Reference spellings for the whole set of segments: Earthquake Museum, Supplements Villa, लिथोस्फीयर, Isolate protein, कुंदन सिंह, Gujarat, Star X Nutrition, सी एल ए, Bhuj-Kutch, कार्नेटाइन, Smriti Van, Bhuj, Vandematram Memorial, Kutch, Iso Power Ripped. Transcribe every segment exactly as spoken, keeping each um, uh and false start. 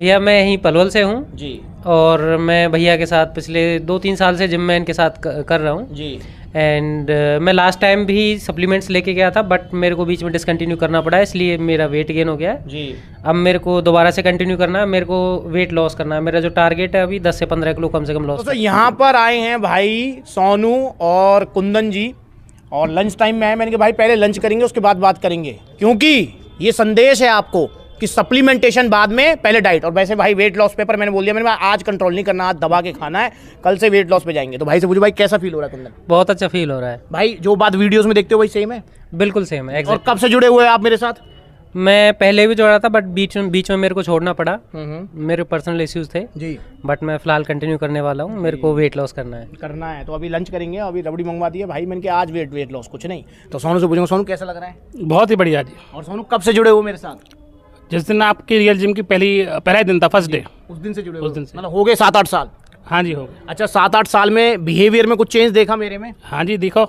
भैया मैं यहीं पलवल से हूँ जी, और मैं भैया के साथ पिछले दो तीन साल से जिम में इनके साथ कर रहा हूँ जी। एंड uh, मैं लास्ट टाइम भी सप्लीमेंट्स लेके गया था, बट मेरे को बीच में डिसकंटिन्यू करना पड़ा, इसलिए मेरा वेट गेन हो गया है जी। अब मेरे को दोबारा से कंटिन्यू करना है, मेरे को वेट लॉस करना है। मेरा जो टारगेट है अभी दस से पंद्रह किलो कम से कम लॉस। तो, तो यहाँ पर आए हैं भाई सोनू और कुंदन जी, और लंच टाइम में आए। मैंने कहा भाई पहले लंच करेंगे, उसके बाद बात करेंगे, क्योंकि ये संदेश है आपको कि सप्लीमेंटेशन बाद में, पहले डाइट। और वैसे भाई वेट लॉस पे पर मैंने बोल दिया, मैंने आज कंट्रोल नहीं करना, आज दबा के खाना है, कल से वेट लॉस पे जाएंगे। तो भाई से पूछो भाई कैसा फील हो रहा है तुमने? बहुत अच्छा फील हो रहा है भाई। जो बात वीडियोस में देखते हो भाई सेम है? बिल्कुल सेम है। और कब से जुड़े हुए आप मेरे साथ? मैं पहले भी जोड़ा था, बट बीच में बीच में मेरे को छोड़ना पड़ा, मेरे पर्सनल इश्यूज थे जी। बट मैं फिलहाल कंटिन्यू करने वाला हूँ, मेरे को वेट लॉस करना है करना है तो अभी लंच करेंगे, अभी रबड़ी मंगवा दी है भाई मैंने, आज वेट वेट लॉस कुछ नहीं। तो सोनू से पूछूंगा, सोनू कैसा लग रहा है? बहुत ही बढ़िया जी। और सोनू कब से जुड़े हुए मेरे साथ? जिस दिन आपकी रियल जिम की पहली पहला दिन था, फर्स्ट डे, उस दिन से जुड़े उस दिन से मतलब हो गए सात आठ साल? हाँ जी हो गए। अच्छा, सात आठ साल में बिहेवियर में कुछ चेंज देखा मेरे में? हाँ जी दिखो,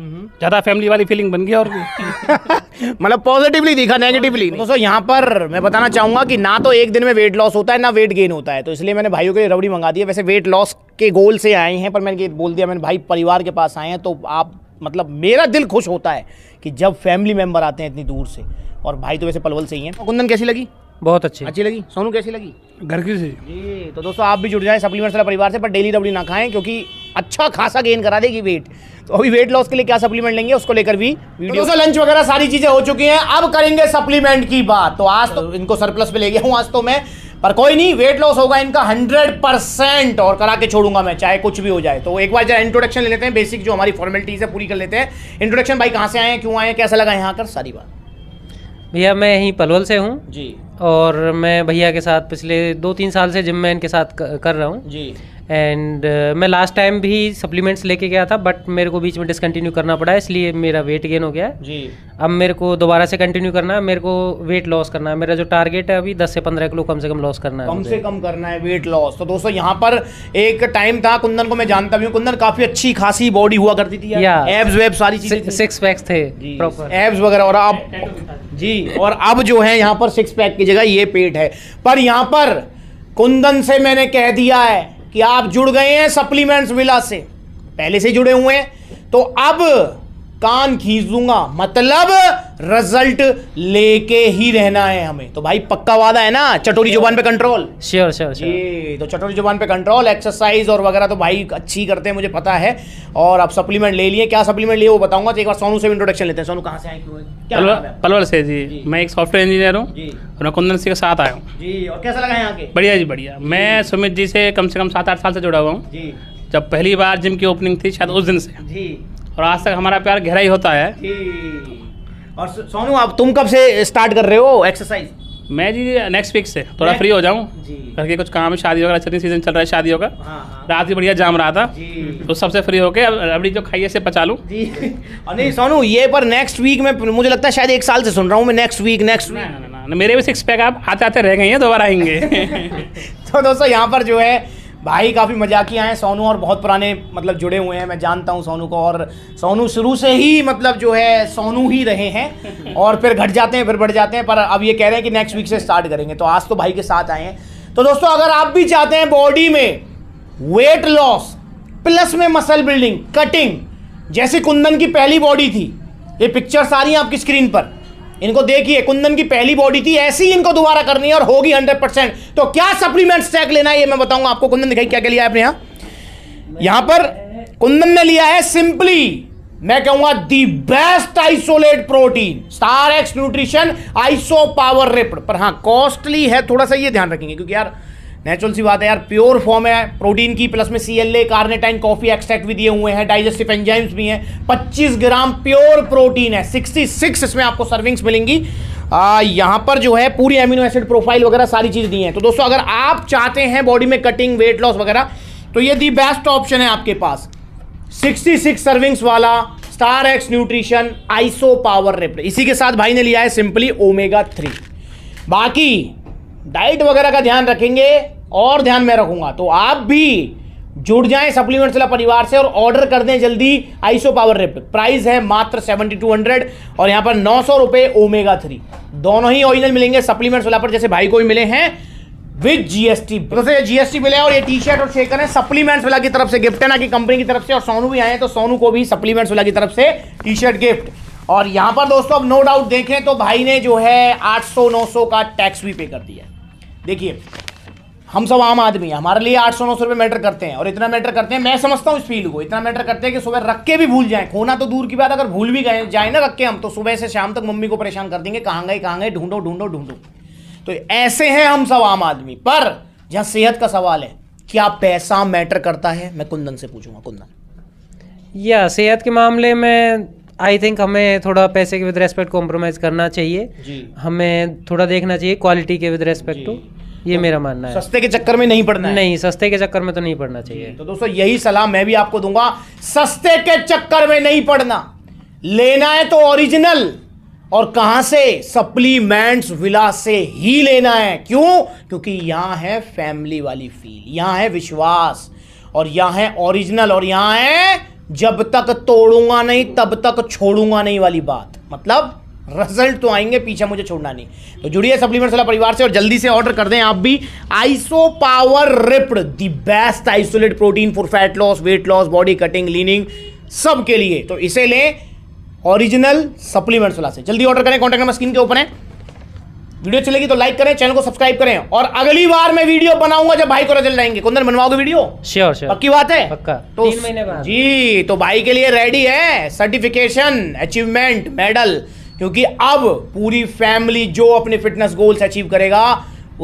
ज़्यादा फैमिली वाली फीलिंग बन गई और मतलब पॉजिटिवली दिखा, नेगेटिवली दोस्तों। यहाँ पर मैं बताना चाहूँगा कि ना तो एक दिन में वेट लॉस होता है, ना वेट गेन होता है, तो इसलिए मैंने भाइयों के रबड़ी मंगा दी है। वैसे वेट लॉस के गोल से आए हैं, पर मैंने बोल दिया मैंने भाई परिवार के पास आए हैं, तो आप मतलब मेरा दिल खुश होता है कि जब फैमिली मेम्बर आते हैं इतनी दूर से। और भाई तो वैसे पलवल से ही है। कुंदन कैसी लगी? बहुत अच्छी अच्छी लगी। सोनू कैसी लगी? घर की से जी। तो दोस्तों आप भी जुड़ जाएं सप्लीमेंट्स वाला परिवार से, पर डेली रबड़ी ना खाएं, क्योंकि अच्छा खासा गेन करा देगी वेट। तो अभी वेट लॉस के लिए क्या सप्लीमेंट लेंगे उसको लेकर भी वीडियो। तो लंच वगैरह सारी चीजें हो चुकी हैं, अब करेंगे सप्लीमेंट की बात। तो आज तो इनको सरप्लस पे ले गया हूँ आज तो मैं, पर कोई नहीं, वेट लॉस होगा इनका हंड्रेड परसेंट, और करा के छोड़ूंगा मैं चाहे कुछ भी हो जाए। तो एक बार जरा इंट्रोडक्शन ले लेते हैं, बेसिक जो हमारी फॉर्मेलिटीज है पूरी कर लेते हैं। इंट्रोडक्शन भाई, कहाँ से आए हैं, क्यों आए हैं, कैसा लगा यहाँ आकर सारी बात? भैया मैं यहीं पलवल से हूँ जी, और मैं भैया के साथ पिछले दो तीन साल से जिम में इनके साथ कर रहा हूँ जी। एंड uh, मैं लास्ट टाइम भी सप्लीमेंट्स लेके गया था, बट मेरे को बीच में डिसकंटिन्यू करना पड़ा, इसलिए मेरा वेट गेन हो गया है जी। अब मेरे को दोबारा से कंटिन्यू करना है, मेरे को वेट लॉस करना है। मेरा जो टारगेट है अभी दस से पंद्रह किलो कम से कम लॉस करना है, कम से कम करना है वेट लॉस। तो दोस्तों यहाँ पर एक टाइम था, कुंदन को मैं जानता भी हूँ, कुंदन काफी अच्छी खासी बॉडी हुआ करती थी, एब्स वेब्स सारी चीजें, सिक्स पैक्स थे प्रॉपर, एब्स वगैरह। और अब जी, और अब जो है यहाँ पर सिक्स पैक की जगह ये पेट है। पर यहाँ पर कुंदन से मैंने कह दिया है कि आप जुड़ गए हैं सप्लीमेंट्स विला से, पहले से जुड़े हुए हैं, तो अब कान खींच दूंगा, मतलब रिजल्ट लेके ही रहना है हमें। तो भाई पक्का वादा है ना? चटोरी जुबान पे कंट्रोल। श्योर श्योर जी। तो चटोरी जुबान पे कंट्रोल, एक्सरसाइज और वगैरह तो भाई अच्छी करते हैं, मुझे पता है। और आप सप्लीमेंट ले लिए, क्या सप्लीमेंट लिए वो बताऊंगा। तो एक बार सोनू से इंट्रोडक्शन लेते हैं। सोनू कहाँ से आए? पलवल से जी, जी। मैं एक सॉफ्टवेयर इंजीनियर हूँ और मैं कुंदन सिंह के साथ आया हूँ जी। और कैसा लगा यहाँ के? बढ़िया जी बढ़िया। मैं सुमित जी से कम से कम सात आठ साल से जुड़ा हुआ हूँ, जब पहली बार जिम की ओपनिंग थी शायद उस दिन से जी, और आज तक हमारा प्यार गहरा ही होता है। और सोनू आप तुम कब से स्टार्ट कर रहे हो एक्सरसाइज? मैं जी नेक्स्ट वीक से थोड़ा फ्री हो जाऊँ, घर के कुछ काम है, शादी वगैरह चल रही, सीजन चल रहा है शादियों का। रात भी बढ़िया जाम रहा था तो सबसे फ्री होके अब रबड़ी जो खाइए से पचा लूँ। और नहीं सोनू ये पर नेक्स्ट वीक में, मुझे लगता है शायद एक साल से सुन रहा हूँ मैं, नेक्स्ट वीक नेक्स्ट वीक मेरे भी सिक्स पैक आप आते आते रह गए हैं, दोबारा आएंगे। तो दोस्तों यहाँ पर जो है भाई काफ़ी मजाकिया हैं सोनू, और बहुत पुराने मतलब जुड़े हुए हैं, मैं जानता हूं सोनू को। और सोनू शुरू से ही मतलब जो है सोनू ही रहे हैं, और फिर घट जाते हैं फिर बढ़ जाते हैं, पर अब ये कह रहे हैं कि नेक्स्ट वीक से स्टार्ट करेंगे। तो आज तो भाई के साथ आए हैं। तो दोस्तों अगर आप भी चाहते हैं बॉडी में वेट लॉस प्लस में मसल बिल्डिंग, कटिंग, जैसे कुंदन की पहली बॉडी थी, ये पिक्चर्स आ रही हैं आपकी स्क्रीन पर, इनको देखिए, कुंदन की पहली बॉडी थी, ऐसी ही इनको दोबारा करनी है और होगी हंड्रेड परसेंट। तो क्या सप्लीमेंट्स चेक लेना है ये मैं बताऊंगा आपको। कुंदन दिखाई क्या क्या लिया है अपने यहाँ? यहाँ पर कुंदन ने लिया है सिंपली, मैं कहूंगा the best isolate protein, star X nutrition, iso power ripped. पर हाँ कॉस्टली है थोड़ा सा, ये ध्यान रखेंगे, क्योंकि यार नेचुरल सी बात है यार, प्योर फॉर्म है प्रोटीन की, प्लस में सी एल ए, कार्नेटाइन, coffee extract भी दिए हुए हैं, डाइजेस्टिव एंजाइम्स भी हैं। पच्चीस ग्राम प्योर प्रोटीन है, छियासठ इसमें आपको सर्विंग्स मिलेंगी। आ, यहाँ पर जो है पूरी एमिनो एसिड प्रोफाइल वगैरह सारी चीज़ दी हैं। तो दोस्तों अगर आप चाहते हैं बॉडी में कटिंग, वेट लॉस वगैरह, तो ये दी बेस्ट ऑप्शन है आपके पास, सिक्सटी सिक्स सर्विंग्स वाला star X nutrition iso power ripped. इसी के साथ भाई ने लिया है सिंपली ओमेगा थ्री। बाकी डाइट वगैरह का ध्यान रखेंगे और ध्यान मैं रखूंगा। तो आप भी जुड़ जाएं सप्लीमेंट्स वाला परिवार से और ऑर्डर कर दें जल्दी आइसो पावर रिप्ड। प्राइस है मात्र सेवेंटी टू हंड्रेड, और यहाँ पर नौ सौ रुपये ओमेगा थ्री, दोनों ही ओरिजिनल मिलेंगे सप्लीमेंट्स वाला पर, जैसे भाई को भी मिले हैं। With GST. तो सर ये जीएसटी बिल है और ये टी शर्ट और शेकर है सप्लीमेंट्स विला की तरफ से गिफ्ट है, ना कि कंपनी की तरफ से। और सोनू भी आए हैं तो सोनू को भी सप्लीमेंट्स विला की तरफ से टी शर्ट गिफ्ट। और यहाँ पर दोस्तों अब नो डाउट देखें तो भाई ने जो है आठ सौ नौ सौ का टैक्स भी पे कर दिया। देखिए हम सब आम आदमी हैं, हमारे लिए आठ सौ नौ सौ रुपये मैटर करते हैं और इतना मैटर करते हैं, मैं समझता हूँ इस फील को इतना मैटर करते हैं कि सुबह रख के भी भूल जाएं, खोना तो दूर की बात, अगर भूल भी गए जाए ना रख के हम तो सुबह से शाम तक मम्मी को परेशान कर देंगे, कहाँ गए कहाँ गए ढूंढो ढूंढो ढूंढो। तो ऐसे हैं हम सब आम आदमी। पर जहाँ सेहत का सवाल है क्या पैसा मैटर करता है, मैं कुंदन से पूछूंगा। कुंदन, या सेहत के मामले में आई थिंक हमें थोड़ा पैसे के विद रेस्पेक्ट कॉम्प्रोमाइज़ करना चाहिए, हमें थोड़ा देखना चाहिए क्वालिटी के विद रेस्पेक्ट टू, ये मेरा मानना है। सस्ते के चक्कर में नहीं पड़ना है। नहीं, सस्ते के चक्कर में तो नहीं पड़ना चाहिए। तो दोस्तों यही सलाह मैं भी आपको दूंगा, सस्ते के चक्कर में नहीं पड़ना, लेना है तो ओरिजिनल। और कहां से? सप्लीमेंट्स विला से ही लेना है। क्यों? क्योंकि यहां है फैमिली वाली फील, यहां है विश्वास और यहां है ओरिजिनल और यहां है जब तक तोड़ूंगा नहीं तब तक छोड़ूंगा नहीं वाली बात। मतलब रिजल्ट तो आएंगे, पीछे मुझे छोड़ना नहीं। तो जुड़िए सप्लीमेंट्स वाला परिवार से और जल्दी से ऑर्डर कर दें आप भी। Iso power ripped, the best isolate protein for fat loss, weight loss, body cutting, leaning, सब के लिए। तो इसे लें ओरिजिनल सप्लीमेंट्स वाला से, जल्दी ऑर्डर करें। कॉन्टैक्ट नंबर स्क्रीन के ऊपर है। वीडियो अच्छी लगी तो लाइक करें, चैनल को सब्सक्राइब करें। और अगली बार मैं वीडियो बनाऊंगा जब भाई को रिजल्ट आएंगे। कुंदन, बनवाओगे वीडियो? श्योर श्योर, पक्की बात है? पक्का। तो तीन महीने बाद जी, तो भाई के लिए रेडी है सर्टिफिकेशन, अचीवमेंट, मेडल, क्योंकि अब पूरी फैमिली जो अपने फिटनेस गोल्स अचीव करेगा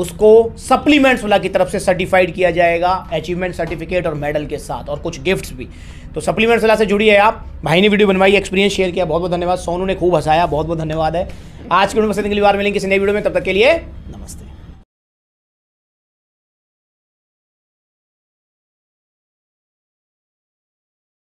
उसको सप्लीमेंट्स वाला की तरफ से सर्टिफाइड किया जाएगा अचीवमेंट सर्टिफिकेट और मेडल के साथ और कुछ गिफ्ट्स भी। तो सप्लीमेंट्स वाला से जुड़िए आप। भाई ने वीडियो बनवाई, एक्सपीरियंस शेयर किया, बहुत बहुत धन्यवाद। सोनू ने खूब हंसाया, बहुत बहुत धन्यवाद है। आज के वीडियो में से अगली बार मिलेंगे किसी नई वीडियो में, तब तक के लिए नमस्ते।